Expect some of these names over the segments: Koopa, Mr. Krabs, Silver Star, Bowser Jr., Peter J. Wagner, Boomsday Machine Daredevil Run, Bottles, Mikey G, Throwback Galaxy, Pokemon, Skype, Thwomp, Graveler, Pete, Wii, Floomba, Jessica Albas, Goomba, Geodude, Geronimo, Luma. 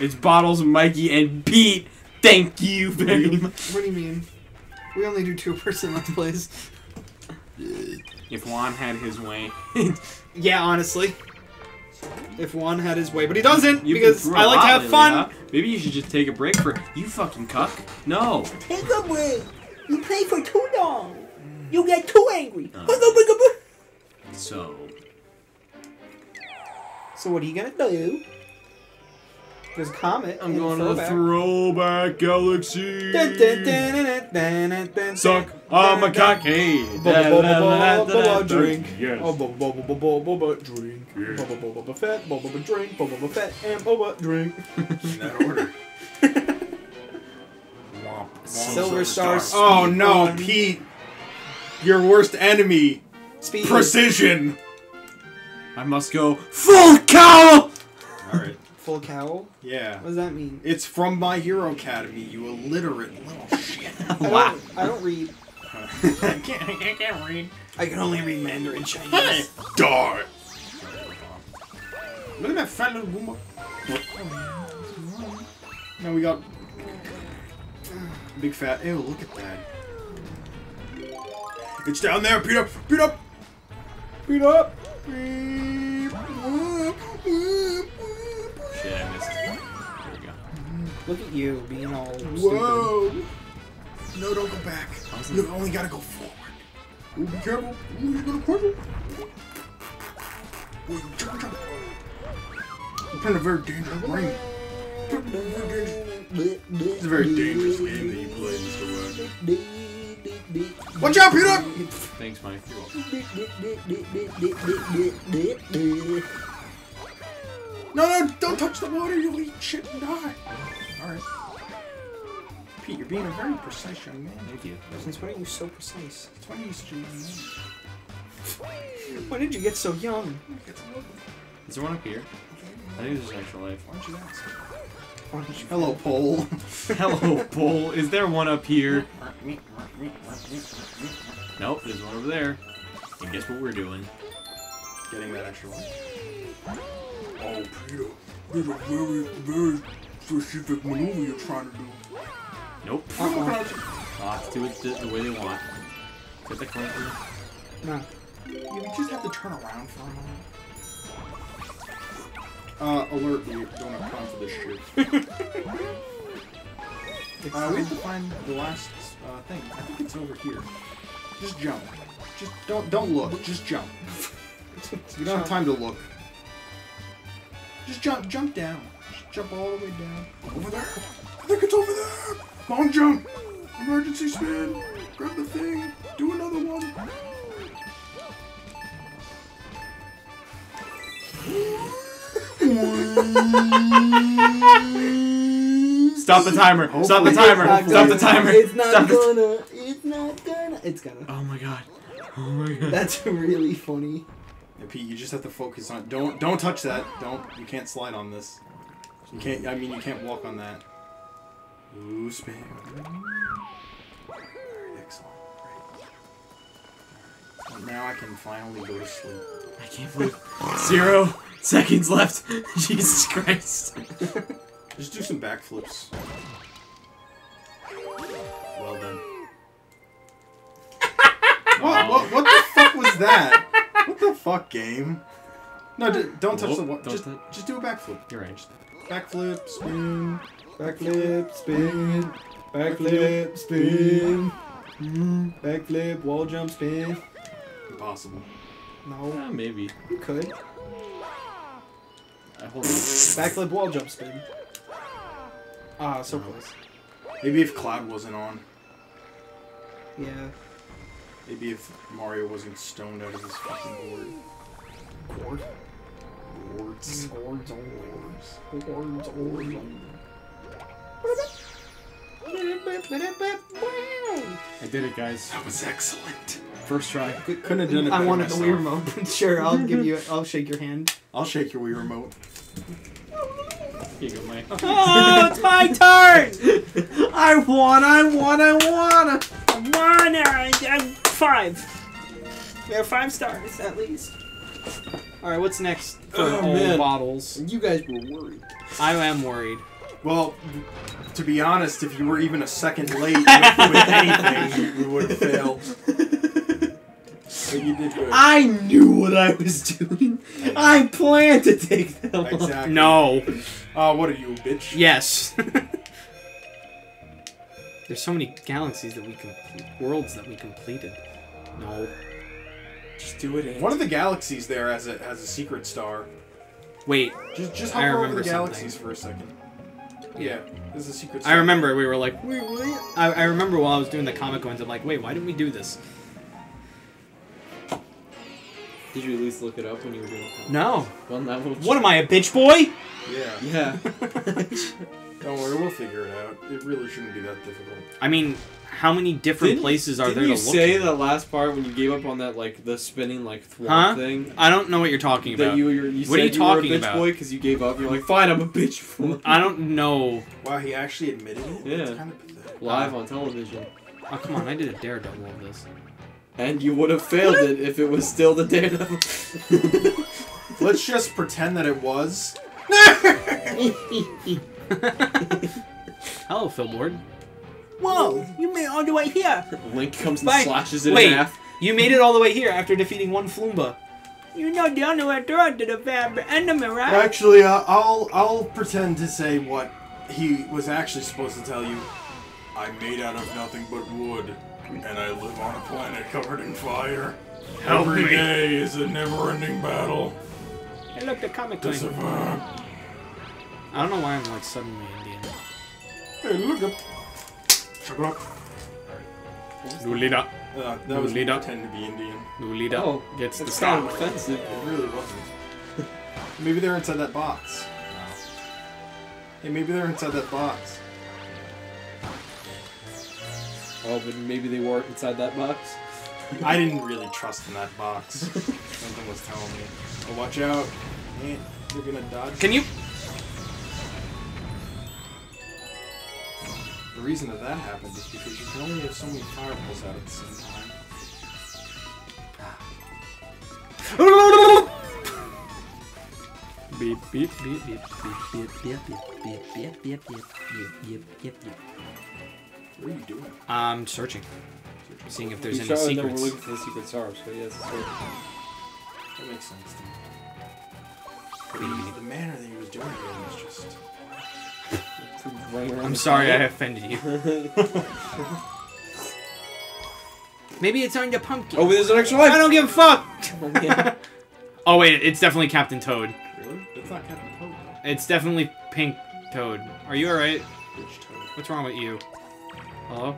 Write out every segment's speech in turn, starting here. It's Bottles, Mikey, and Pete. Thank you very much. What do you mean? We only do two-person let's plays. If Juan had his way. Yeah, honestly. If Juan had his way, but he doesn't, because I like to have fun. Maybe you should just take a break for you fucking cuck. No. Take a break. You play for too long. You get too angry. So what are you gonna do? There's a comet. I'm going to the Throwback Galaxy. Suck on my cock. Hey. Drink. Yes. Drink. Fat. Drink. Fat. And boba drink. In that order. Silver Star. Oh no, Pete. Your worst enemy. Speed. Precision. I must go full cowl. All right. Full cowl? Yeah. What does that mean? It's from My Hero Academy, you illiterate little shit. Wow. I don't read. I can't read. I can only read Mandarin Chinese. Darn. Look at that fat little Goomba. Now we got big fat. Ew, look at that. It's down there, Pete up! Pete up! Pete up! Shit, I missed it. There we go. Look at you being all stupid. Whoa! No, don't go back. You only gotta go forward. Ooh, be careful. Ooh, you're gonna quiver. Ooh, jump, jump. You're playing a very dangerous game. It's a very dangerous game that you play, Mr. West. Watch out, Peter! Thanks, Mike. You're welcome. No, no, don't touch the water, you'll eat shit and die. Alright. Pete, you're being a very precise young man. Thank you. Since when are you so precise? Since when are you so young? When did you get so young? Is there one up here? I think this is actual life. Why don't you ask? Hello, pole. Hello, pole. Is there one up here? Nope, there's one over there. And guess what we're doing? Getting that extra one. Oh, Peter. There's a very, very specific maneuver you're trying to do. Nope. Let's do it the way they want. Is that the correct one? No. You just have to turn around for a moment. Alert, we don't have time for this shit. We have to find the last, thing. I think it's over here. Just jump. Just, don't look. Just jump. You don't have time to look. Just jump down. Just jump all the way down. Over there. I think it's over there! Long jump! Emergency spin! Grab the thing! Do another one! Stop the timer! Stop the timer! Stop the timer! It's not gonna! It's not gonna! It's gonna! Oh my god! Oh my god! That's really funny. Yeah, Pete, you just have to focus on. Don't touch that. Don't. You can't slide on this. You can't. I mean, you can't walk on that. Ooh, spin. Excellent. Right. Now I can finally go to sleep. I can't believe 0 seconds left. Jesus Christ. Just do some backflips. Well done. What the fuck was that? What the fuck, game? No, don't touch the wall. Just do a backflip. You're right. Backflip, spin. Backflip, spin. Backflip, spin. Backflip, wall jump, spin. Impossible. No. Yeah, maybe. You could. Hold on. Backflip, wall jump, spin. Ah, so close. Maybe if Cloud wasn't on. Yeah. Maybe if Mario wasn't stoned out of his fucking board. Gourd? Gourds. Gourds on gourds. Gourds on I did it, guys. That was excellent. First try. Couldn't have done it. I wanted the Wii remote. Sure, I'll give you. I'll shake your hand. I'll shake your Wii remote. Here you go, Mike. Oh, it's my turn! I won! I have 5. We have 5 stars at least. Alright, what's next for Bottles? You guys were worried. I am worried. Well, to be honest, if you were even a second late with anything, we would have failed. But you did good. I knew what I was doing. I planned to take that one. Exactly. No. What are you, a bitch? Yes. There's so many galaxies that we complete, worlds that we completed. No. Just do it. Ant. One of the galaxies there has a secret star. Wait. Just hover over the galaxies for a second. Yeah, there's a secret star. I remember we were like, wait, what? I remember while I was doing the comic ones, I'm like, wait, why didn't we do this? Did you at least look it up when you were doing it? No. Well, that what am I, a bitch boy? Yeah. Yeah. Don't worry, we'll figure it out. It really shouldn't be that difficult. I mean, how many different places are there to look at? Did you say that last part when you gave up on that, like, the spinning, like, thwomp thing? I don't know what you're talking about. What are you talking about? You were a bitch boy because you gave up. You're like, fine, I'm a bitch boy. I don't know. Wow, he actually admitted it? Yeah. That's kind of pathetic. Live on television. Oh, come on, I did a Daredevil of this. And you would have failed it if it was still the Daredevil. Let's just pretend that it was. Hello, Philboard. Whoa! You made it all the way here! Link comes and slashes it in half. You made it all the way here after defeating one Floomba. You know the only way to the bad enemy, right? Actually, I'll pretend to say what he was actually supposed to tell you. I'm made out of nothing but wood. And I live on a planet covered in fire. Every day is a never-ending battle. Hey, look, the comic book. I don't know why I'm like suddenly Indian. Hey, look up. Check it up. Lulita. That was pretend to be Indian. Lulita gets the star. It's kind of offensive. It really wasn't. Maybe they're inside that box. Hey, maybe they're inside that box. Oh, but maybe they weren't inside that box. I didn't really trust in that box. Something was telling me. Oh, watch out. Man, you're gonna dodge. Can you? The reason that happened is because you can only have so many fireballs out at the same time. Beep, beep, beep, beep, beep, beep, beep, beep, beep, beep, beep, beep, beep. What are you doing? I'm searching. Seeing if there's any secrets. No, we're looking for the secret stars, but yes, that makes sense to me. The manner that he was doing it was just... I'm sorry I offended you. Maybe it's on your pumpkin. Oh, there's an extra life! I don't give a fuck! Oh wait, it's definitely Captain Toad. Really? It's not Captain Toad. It's definitely Pink Toad. Are you alright? Which Toad? What's wrong with you? Hello?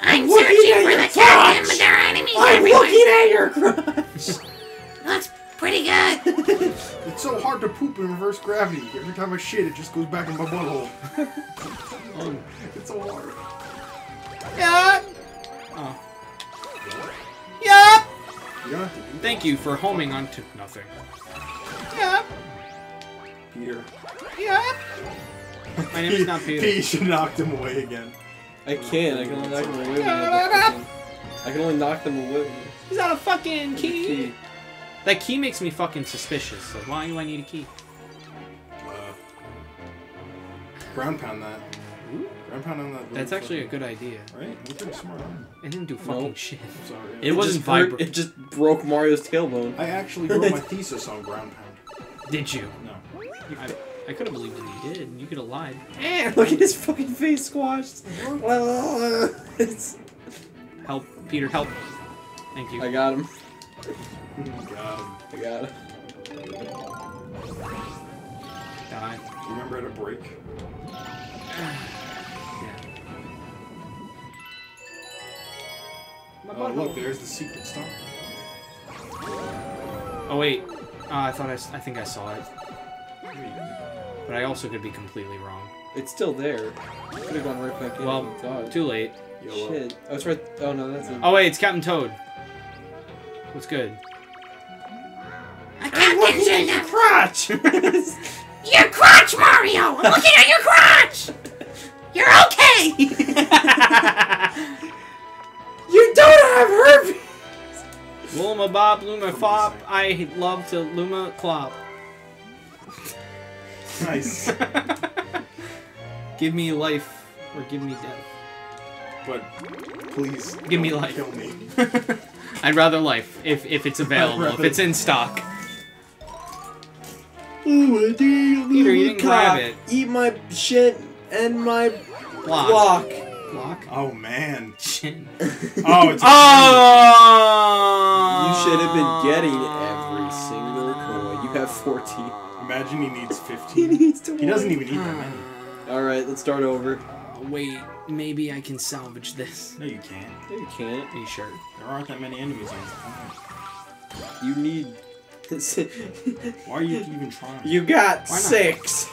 I'm searching for the captain, but there are enemies everywhere! I'm looking at your crotch! That's pretty good! It's so hard to poop in reverse gravity. Every time I shit, it just goes back in my butthole. It's so hard. Yeah! Oh. Yeah! Yeah. Thank you for homing onto nothing. Yeah! Peter. Yeah! My name is not Peter. Pete, you should knock him away again. I can only knock them away with I can only knock them away. He's not a fucking key. That key makes me fucking suspicious. Like, why do I need a key? Ground pound that. Ooh. Ground pound on that. That's actually a good idea. Right? You're pretty smart. It didn't do fucking shit. I'm sorry. It wasn't vibrant. It just broke Mario's tailbone. I actually wrote my thesis on ground pound. Did you? No. I could have believed that you did, and you could have lied. Eh, look at his fucking face squashed. Help, Peter, help. Thank you. I got him. I got him. Die. Do you remember at a break? Yeah. Oh, look, there's the secret star. Oh, wait. I think I saw it. But I also could be completely wrong. It's still there. Could have gone right back in. Well, too late. YOLO. Shit. Oh, it's right. Oh no, that's it. Oh wait, it's Captain Toad. What's good? I can't get you your crotch. Your crotch, Mario. I'm looking at your crotch. You're okay. You don't have herpes. Luma Bob, Luma Fop. I love to Luma Clop. Nice. Give me life or give me death. But please give me life. Kill me. I'd rather life if it's available, if it's in stock. Ooh, dude, Peter, you didn't grab it. Eat my shit and my block. Block? Oh man. Shit. Oh, it's oh! You should have been getting every single coin. You have 14. Imagine he needs 15. He needs 20. He doesn't even need that many. Alright, let's start over. Wait, maybe I can salvage this. No, you can't. No, you can't. Are you sure? There aren't that many enemies on this. You need... Why are you even trying? You got 6.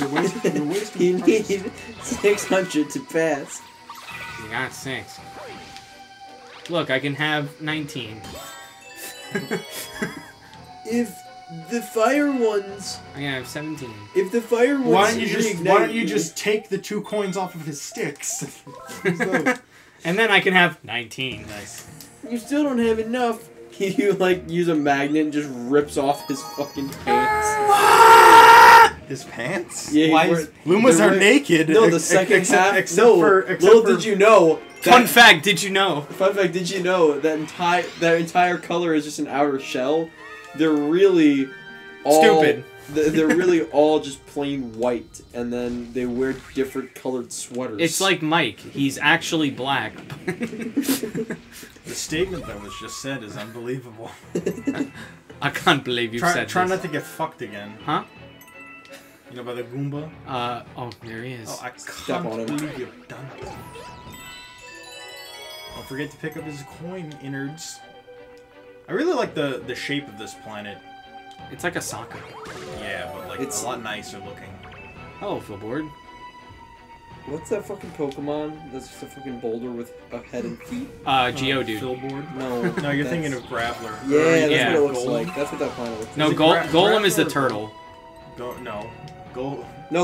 You're wasting you need 600 to pass. You got 6. Look, I can have 19. If... the fire ones... I have 17. If the fire ones... Why don't you just take the 2 coins off of his sticks? And then I can have 19. Nice. You still don't have enough. You, like, use a magnet and just rips off his fucking pants. His pants? Yeah, Lumas are naked. No, the second half. Fun fact, did you know that their entire color is just an outer shell? They're really all... stupid. They're really all just plain white, and then they wear different colored sweaters. It's like Mike. He's actually black. The statement that was just said is unbelievable. I can't believe you said try this. Try not to get fucked again. Huh? You know, by the Goomba? Oh, there he is. Oh, I can't believe you've done that. Don't forget to pick up his coin, innards. I really like the shape of this planet. It's like a soccer. Yeah, but like it's a lot nicer looking. Hello, Flipboard. What's that fucking Pokemon? That's just a fucking boulder with a head and feet. Geodude. Flipboard? No. No, you're thinking of Graveler. Yeah, that's what it looks like. That's what that planet looks like. No, Golem is the turtle. No,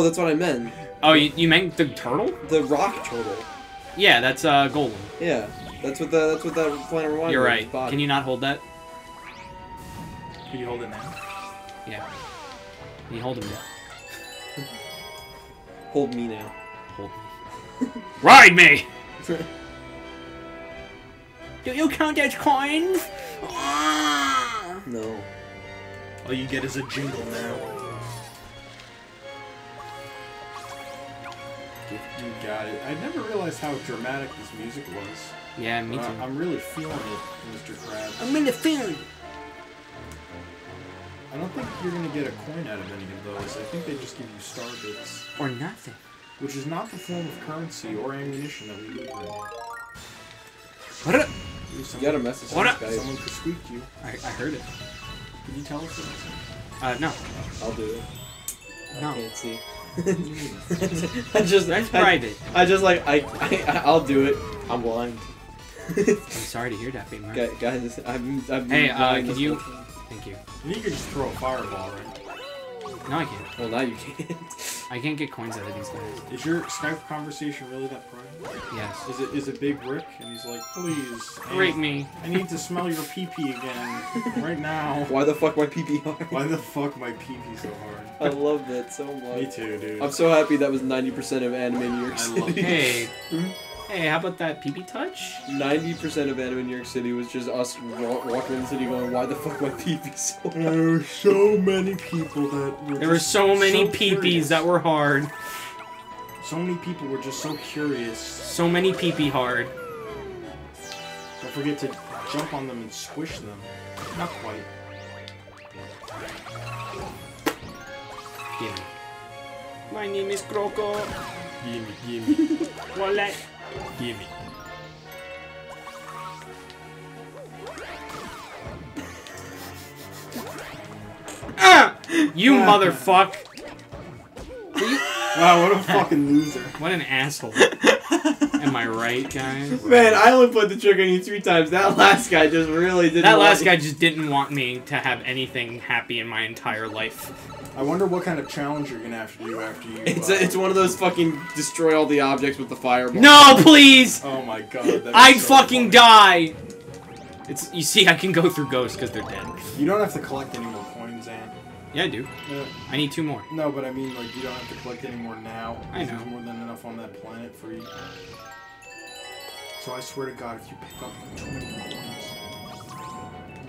that's what I meant. Oh, you meant the turtle? The rock turtle. Yeah, that's Golem. Yeah, that's what that planet reminds me of. You're right. Can you not hold that? Can you hold it now? Yeah. Can you hold him now? Hold me now. Hold me. Ride me! Do you count as coins? No. All you get is a jingle now. You got it. I never realized how dramatic this music was. Yeah, me too. I'm really feeling it, Mr. Krabs. I'm in the feeling. I don't think you're going to get a coin out of any of those. I think they just give you star bits. Or nothing. Which is not the form of currency or ammunition that we use right now. What up? You got a message from Skype. Someone could squeak you. I heard it. Can you tell us the message? No. I'll do it. No. I can't see. That's private. I'll do it. I'm blind. I'm sorry to hear that, Big Mark. Guys, I've been hey, can you... Looking. Thank you. You can just throw a fireball, right? No, I can't. Well, now you can't. I can't get coins out of these guys. Is your Skype conversation really that private? Yes. Is it Big Rick? And he's like, please. Break me. I need to smell your pee-pee again. Right now. Why the fuck my pee-pee hard? Why the fuck my pee-pee so hard? I love that so much. Me too, dude. I'm so happy that was 90% of anime in New York City. I love it. Hey. Hey, how about that pee-pee touch? 90% of anime in New York City was just us walking in the city going, why the fuck my pee-pee so hard? There were so many people that were so many pee-pees that were hard. So many people were just so curious. So many pee-pee hard. Don't forget to jump on them and squish them. Not quite. Gimme. My name is Croco. Gimme. Wallet. Gimme. Ah! You motherfucker! Wow, what a fucking loser. What an asshole. Am I right, guys? Man, I only put the trick on you 3 times. That last guy just really didn't want me to have anything happy in my entire life. I wonder what kind of challenge you're gonna have to do after you. It's one of those fucking destroy all the objects with the fireball. No, please! Oh my god. I'd fucking die! It's, you see, I can go through ghosts because they're dead. You don't have to collect any more coins, Ant. Yeah, I do. Yeah. I need 2 more. No, but I mean, like, you don't have to collect any more now. I know. There's more than enough on that planet for you. So I swear to God, if you pick up 20 coins...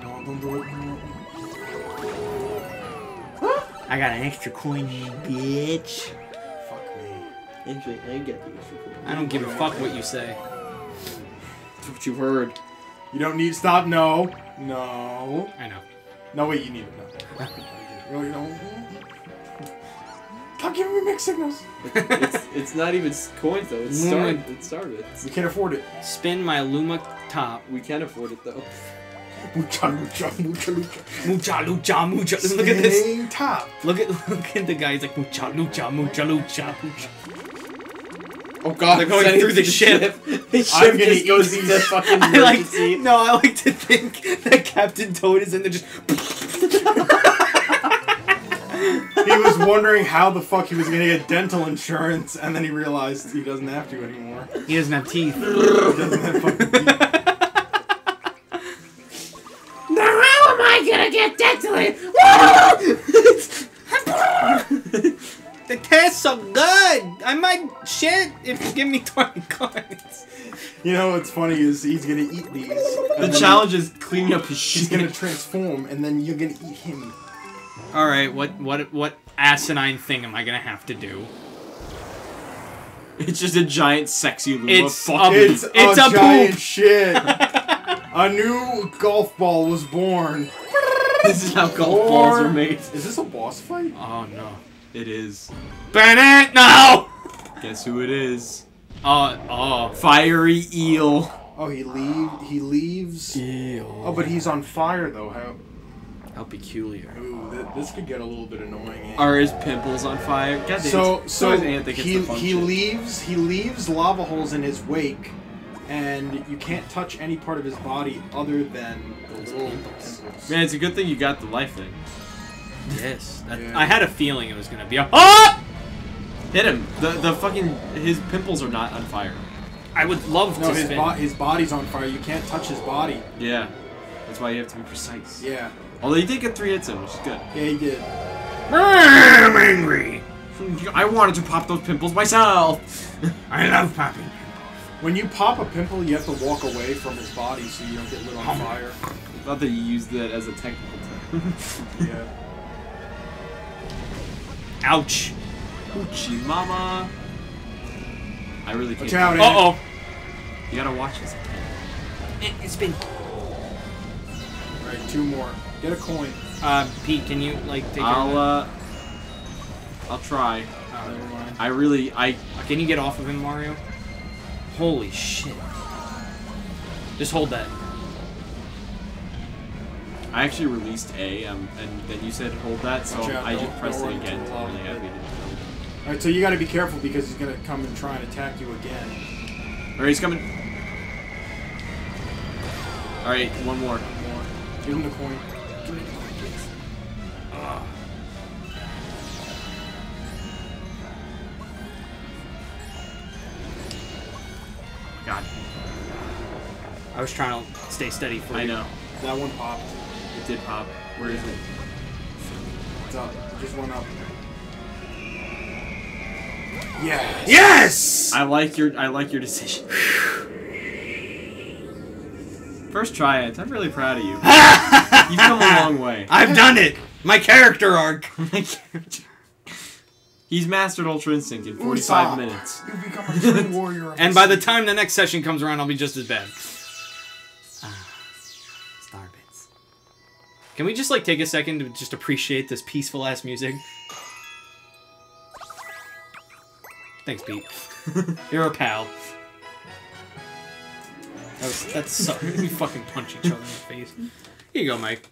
No, don't do it. I got an extra coin, you bitch. Fuck me. Actually, I get the extra coin. I don't give a fuck what you say. That's what you've heard. You don't need... Stop, no. No. I know. No, wait, you need it. No. No, you don't. Stop giving me mixed signals. It's not even coins, though. It's starved. It's starved. We can't afford it. Spin my Luma top. We can't afford it, though. Mucha, mucha, mucha, lucha. Mucha, lucha, mucha. Spin look at this. Top. Look at the guy. He's like, mucha, lucha, mucha, lucha, mucha. Oh god, they're going through the ship. I'm gonna go see the fucking emergency. No, I like to think that Captain Toad is in there just... He was wondering how the fuck he was gonna get dental insurance, and then he realized he doesn't have to anymore. He doesn't have teeth. He doesn't have fucking teeth. Now how am I gonna get dental insurance? It tastes so good! I might shit if you give me 20 coins. You know what's funny is he's gonna eat these. The challenge is cleaning up his shit. He's gonna transform and then you're gonna eat him. Alright, what asinine thing am I gonna have to do? It's just a giant sexy little fucking... It's a giant poop. Shit! A new golf ball was born. This is how golf balls are made. Is this a boss fight? Oh no. It is. Bennett! No! Guess who it is? Oh. Fiery eel. Oh, he leaves. Eel. Oh, but he's on fire, though. How peculiar. Ooh, this could get a little bit annoying. Are his pimples on fire? God damn. So he leaves lava holes in his wake, and you can't touch any part of his body other than the little pimples. Man, it's a good thing you got the life thing. Yes. Yeah. I had a feeling it was gonna be a- Oh! Hit him. The fucking... His pimples are not on fire. I would love to spin. His body's on fire. You can't touch his body. Yeah. That's why you have to be precise. Yeah. Although he did get 3 hits in, which is good. Yeah, he did. I'm angry! I wanted to pop those pimples myself! I love popping pimples. When you pop a pimple, you have to walk away from his body so you don't get lit on fire. I thought that you used that as a technical term. Yeah. Ouch. Ouchie mama. I really can't. Watch out, uh-oh. You gotta watch this. It's been... Alright, 2 more. Get a coin. Pete, can you, like, take it? I'll try. Oh, never mind. Can you get off of him, Mario? Holy shit. Just hold that. I actually released A, and then you said hold that, so I just pressed it again. Alright, so you gotta be careful because he's gonna come and try and attack you again. Alright, he's coming. Alright, 1 more. 1 more. Give him the coin. Give him the coin, please. God. I was trying to stay steady for you. I know. That one popped. It did pop. Where is it? It's up. It just went up. Yes. Yes. I like your decision. First try it. I'm really proud of you. You've come a long way. I've done it. My character arc. He's mastered Ultra Instinct in 45 minutes. You've become a true warrior. And by the time the next session comes around, I'll be just as bad. Can we just, like, take a second to just appreciate this peaceful-ass music? Thanks, Pete. You're a pal. That sucked. We fucking punch each other in the face. Here you go, Mike.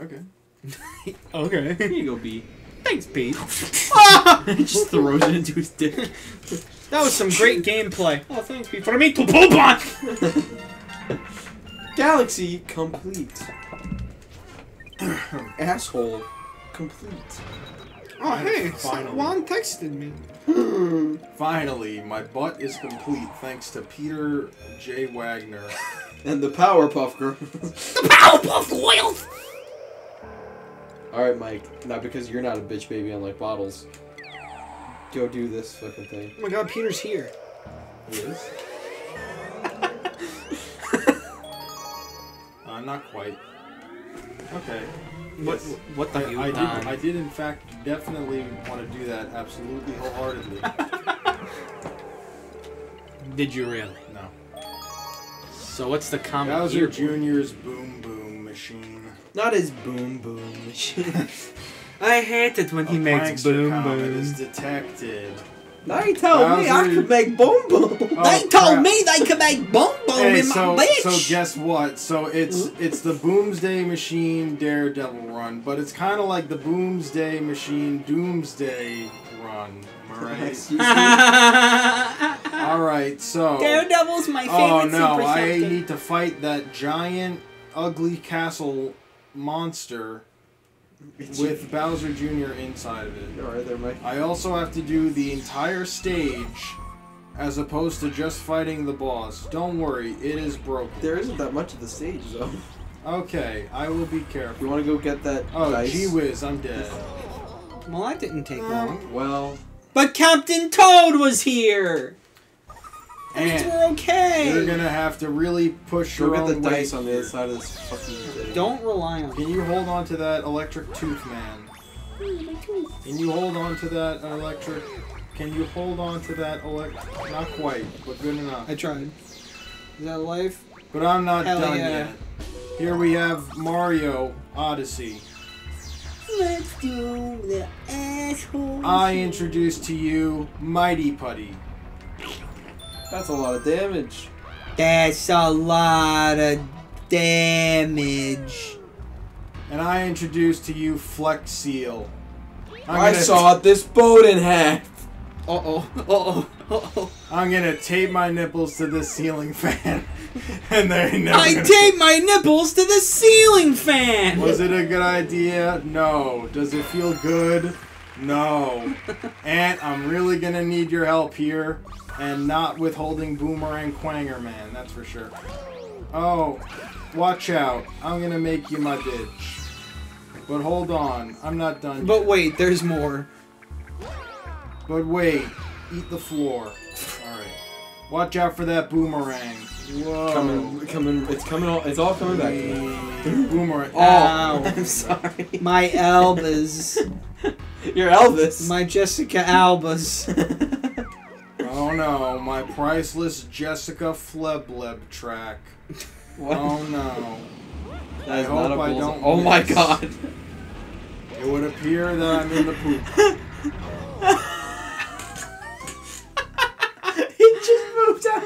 Okay. Okay. Here you go, B. Thanks, Pete. He just throws it into his dick. That was some great gameplay. Oh, thanks, Pete. For me to poop on! Galaxy complete. Asshole complete. Oh hey, Juan texted me. Finally, my butt is complete thanks to Peter J. Wagner And the Powerpuff Girls. The Powerpuff Girls! Alright, Mike. Not because you're not a bitch baby unlike Bottles. Go do this fucking thing. Oh my god, Peter's here. He is? Not quite. Okay. Yes. What the hell? I did, in fact, definitely want to do that absolutely wholeheartedly. Did you really? No. So what's the comment? Bowser Jr.'s Boom Boom Machine. Not his Boom Boom Machine. I hate it when he makes Boom Boom. Is detected. They told me I could make Boom Boom. Oh, they told me they could make Boom Boom in my bitch. So guess what? So it's the Boomsday Machine Daredevil Run, but it's kind of like the Boomsday Machine Doomsday Run. Am I right? All right. So Daredevil's my favorite. Oh no! I need to fight that giant, ugly castle monster. With Bowser Jr. inside of it. Alright, there, Mike. I also have to do the entire stage as opposed to just fighting the boss. Don't worry, it is broken. There isn't that much of the stage, though. Okay, I will be careful. You want to go get that dice? Gee whiz, I'm dead. Well, that didn't take long. Well... But Captain Toad was here! And we're okay. You're gonna have to really push your own weight. Look at the dice on the other side of this fucking thing. Don't rely on. Can you hold on to that electric tooth, man? Can you hold on to that electric? Can you hold on to that electric? Not quite, but good enough. I tried. Is that life? But I'm not done yet. Here we have Mario Odyssey. Let's do the asshole. I introduced to you Mighty Putty. That's a lot of damage. That's a lot of damage. And I introduced to you Flex Seal. I saw this boat in half. Uh-oh, uh-oh, uh-oh. I'm gonna tape my nipples to this ceiling fan. And they never. I taped my nipples to the ceiling fan! Was it a good idea? No. Does it feel good? No. And I'm really gonna need your help here. And not withholding Boomerang Quanger, man, that's for sure. Oh, watch out. I'm gonna make you my bitch. But hold on, I'm not done yet. But wait, there's more. But wait, eat the floor. Alright. Watch out for that boomerang. Whoa. It's all coming back. Boomerang. Oh, I'm sorry. My Elvis. Your Elvis? My Jessica Albas. Oh no, my priceless Jessica Flebleb track. What? Oh no. I hope I don't. Oh my god. It would appear that I'm in the poop. It just moved out.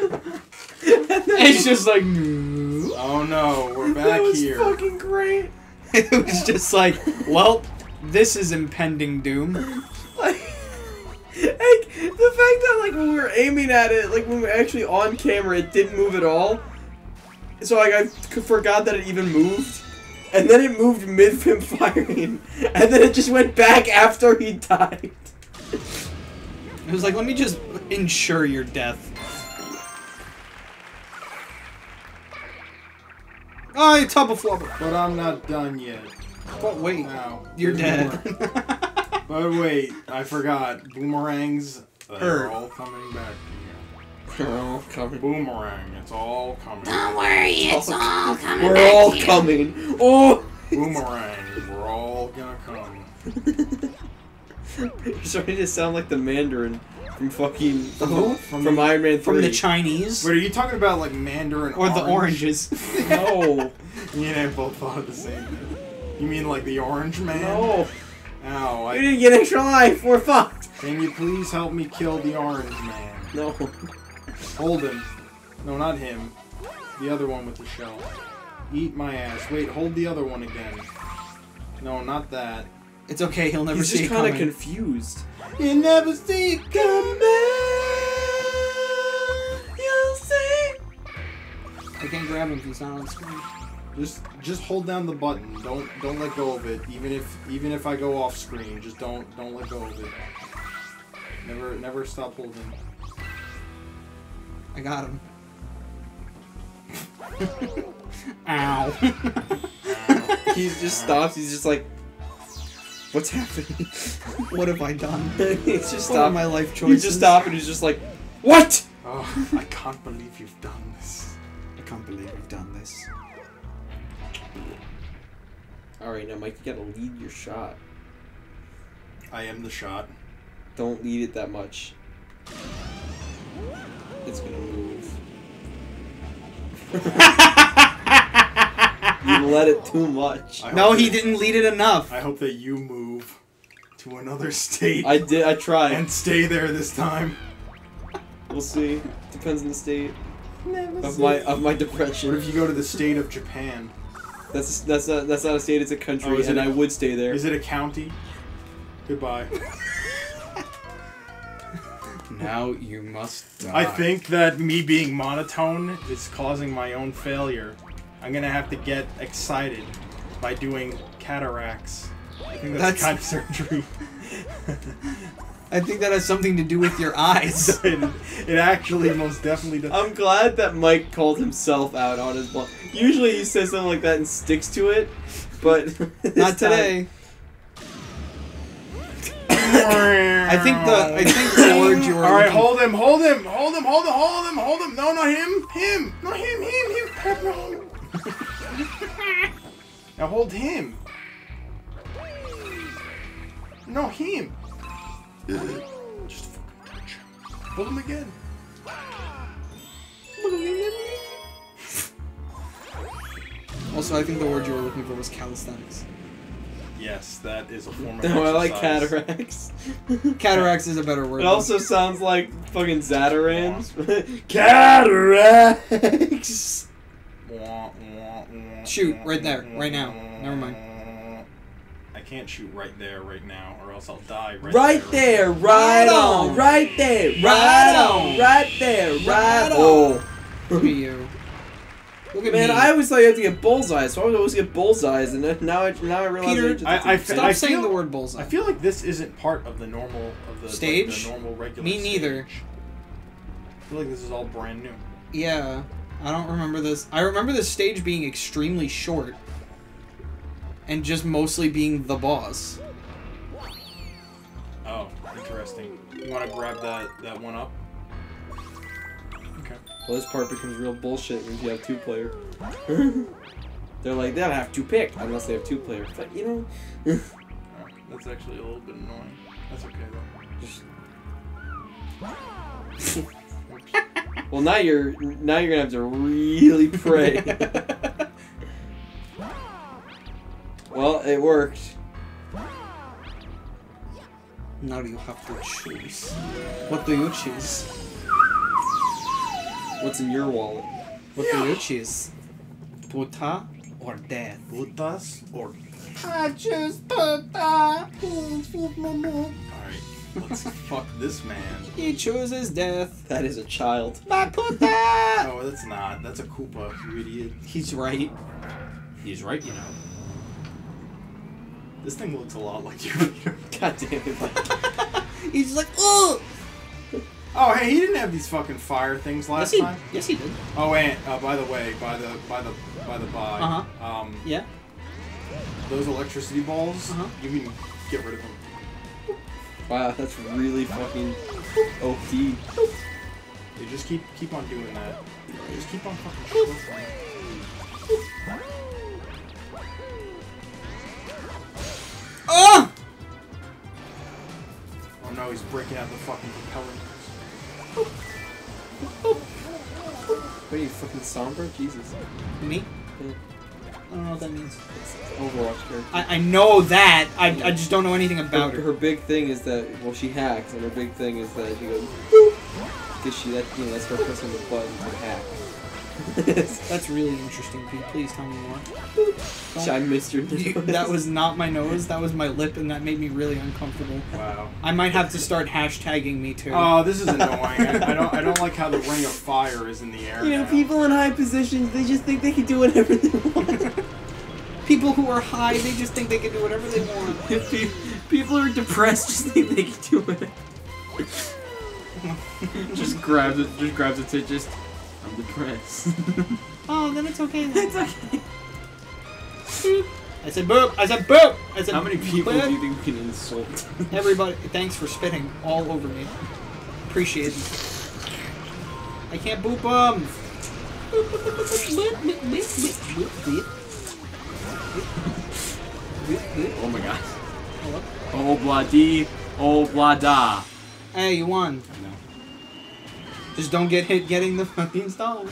It's just like. Oh no, we're back that was here. That fucking great. It was just like, well, this is impending doom. Like, the fact that, like, when we were aiming at it, like, when we were actually on camera, it didn't move at all. So, like, I forgot that it even moved. And then it moved mid-pimp firing. And then it just went back after he died. It was like, let me just ensure your death. Oh, you tub of flubber. But I'm not done yet. But wait. Wow. You're dead. But wait, I forgot. Boomerangs, they're all coming back to you. They're all coming. Boomerang, it's all coming. Don't worry, it's all coming. We're back all coming. Here. Oh! Boomerang, we're all gonna come. You're starting to sound like the Mandarin from fucking. From Iron Man 3. From the Chinese. Wait, are you talking about like Mandarin or orange? The oranges? No. You and I both thought of the same thing. You mean like the Orange Man? No. Ow, we didn't get extra life, we're fucked! Can you please help me kill the orange man? No. Hold him. No, not him. The other one with the shell. Eat my ass. Wait, hold the other one again. No, not that. It's okay, he'll never see it coming. He's just kinda confused. You'll never see it coming! You'll see! I can't grab him because he's not on the screen. Just hold down the button. Don't let go of it. Even if I go off screen, just don't let go of it. Never stop holding. I got him. Ow. He just stops, he's just like, what's happening? What have I done? It's just stop. My life choices. He just stopped and he's just like, what? Oh, I can't believe you've done this. I can't believe you've done this. Alright, now Mike, you gotta lead your shot. I am the shot. Don't lead it that much. It's gonna move. You let it too much. No, he didn't lead it enough. I hope that you move to another state. I did, I tried. And stay there this time. We'll see. Depends on the state of my depression. What if you go to the state of Japan? That's not a state, it's a country, oh, and I would stay there. Is it a county? Goodbye. Now you must die. I think that me being monotone is causing my own failure. I'm gonna have to get excited by doing cataracts. I think that's kind of surgery. I think that has something to do with your eyes. It actually most definitely does. I'm glad that Mike called himself out on his bluff. Usually he says something like that and sticks to it, but not today. I think the word you were. All right, hold him. No, not him. Him. Not him. Him. Now hold him. No, him. Just fucking touch him. Hold him again. Also, I think the word you were looking for was calisthenics. Yes, that is a form of exercise. I like cataracts. Cataracts is a better word. It also sounds like fucking Zatarans. Cataracts! Shoot, right there, right now. Never mind. I can't shoot right there, right now, or else I'll die right there. Right there, right on! Right there, right on! Right there, right on! Oh, look at you. Look at Man, me. I always thought you had to get bullseyes, so I would always get bullseyes, and now I realize. Peter, I saying the word bullseye. I feel like this isn't part of the normal stage. Like, the normal regular. Me neither. Stage. I feel like this is all brand new. Yeah, I don't remember this. I remember this stage being extremely short, and just mostly being the boss. Oh, interesting. You want to grab that one up? Well, this part becomes real bullshit when you have two-player. They're like, they'll have to pick, unless they have two-player. But, you know... That's actually a little bit annoying. That's okay, though. Just... Well, now you're gonna have to really pray. Well, it worked. Now you have to choose. What do you choose? What's in your wallet? What do you choose? Puta or death? Putas or death? I choose puta! Please feed my mouth. Alright, let's fuck this man. He chooses death. That is a child. My puta! No, that's not. That's a Koopa, you idiot. He's right. He's right, you know. This thing looks a lot like you. God damn it, Mike. He's just like, oh! Oh, hey, he didn't have these fucking fire things last time. Yes, he did. Oh, and by the way, by the by. Uh-huh. Yeah. Those electricity balls, you can get rid of them. Wow, that's really fucking OP. They just keep on doing that. They just keep on fucking shooting. Oh! Oh no, he's breaking out the fucking propeller. What are you, fucking somber? Jesus. Me? Yeah. I don't know what that means. It's Overwatch character. I know that! I just don't know anything about her. Her big thing is that, well, she hacks, and her big thing is that she goes, boop! Because she, you know, that's her pressing the button to hack. That's really interesting, Pete. Please tell me more. I missed your nose. That was not my nose. That was my lip, and that made me really uncomfortable. Wow. I might have to start hashtagging me too. Oh, this is annoying. I don't like how the ring of fire is in the air. You know, people in high positions, they just think they can do whatever they want. People who are high, they just think they can do whatever they want. If people who are depressed just think they can do whatever. Just grabs it. Just grabs it. Just. I'm depressed. Oh, No, then it's okay. It's okay. Boop. I said boop. I said boop. I said. How many people do you think we can insult? Everybody. Thanks for spitting all over me. Appreciate it. I can't boop them. Oh my god. Oh blah dee. Oh blah da. Hey, you won. I know. Just don't get hit getting the fucking stall.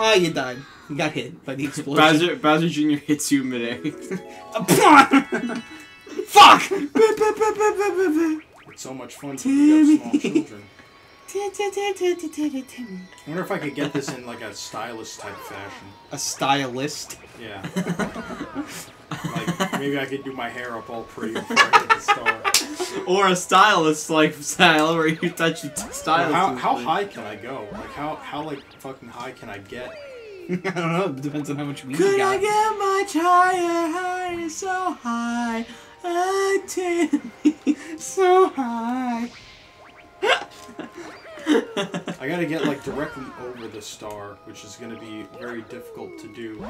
Oh, you died. You got hit by the explosion. Bowser Jr. hits you midair. Fuck! It's so much fun to beat up small children. I wonder if I could get this in like a stylist type fashion. A stylist? Yeah. Like maybe I could do my hair up all pretty before I hit the star. Or a stylist like style where you touch the stylist. How high can I go? Like how like fucking high can I get? I don't know. It depends on how much weed you got. Could I get much higher? So high, I take so high. I gotta get like directly over the star, which is gonna be very difficult to do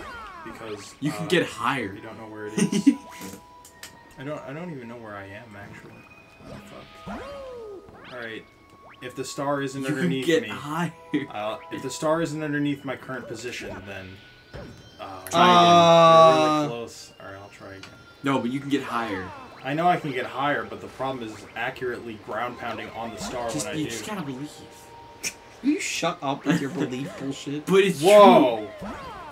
because you can get higher. You don't know where it is. I don't even know where I am actually. Oh, fuck. All right. If the star isn't underneath me, higher. If the star isn't underneath my current position, then try again. Really close. All right, I'll try again. No, but you can get higher. I know I can get higher, but the problem is accurately ground pounding on the star when I do. You just gotta believe. Will you shut up with your belief bullshit? But it's true.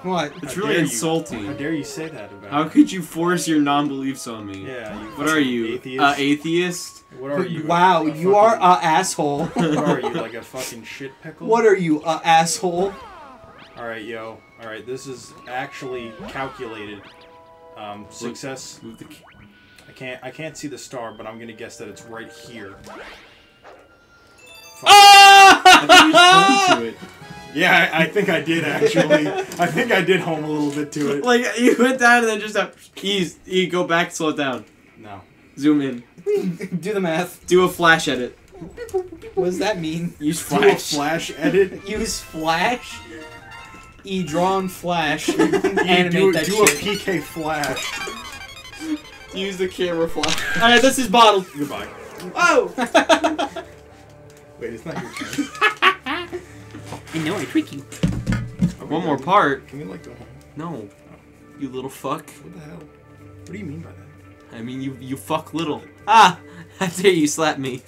What? It's really insulting. How dare you say that about me? How could you force your non-beliefs on me? Yeah. What are you? Atheist? Atheist? What are you? Wow, you are a asshole. What are you, like a fucking shit pickle? What are you, a asshole? Alright, yo. Alright, this is actually calculated success. Move the... I can't see the star, but I'm gonna guess that it's right here. Fuck. I think you just to it. Yeah, I think I did actually. I think I did home a little bit to it. Like you went down and then just you go back, slow it down. No. Zoom in. Do the math. Do a flash edit. What does that mean? Use flash. Do a flash edit. Use flash. Draw on flash. Animate do a PK flash. Use the camera flash. Alright, this is Bottles. Goodbye. Oh! Wait, it's not your turn. I know, I tricked you. One more part. Can we, like, go home? No. Oh. You little fuck. What the hell? What do you mean by that? I mean, you fuck little. Ah! How dare you slap me.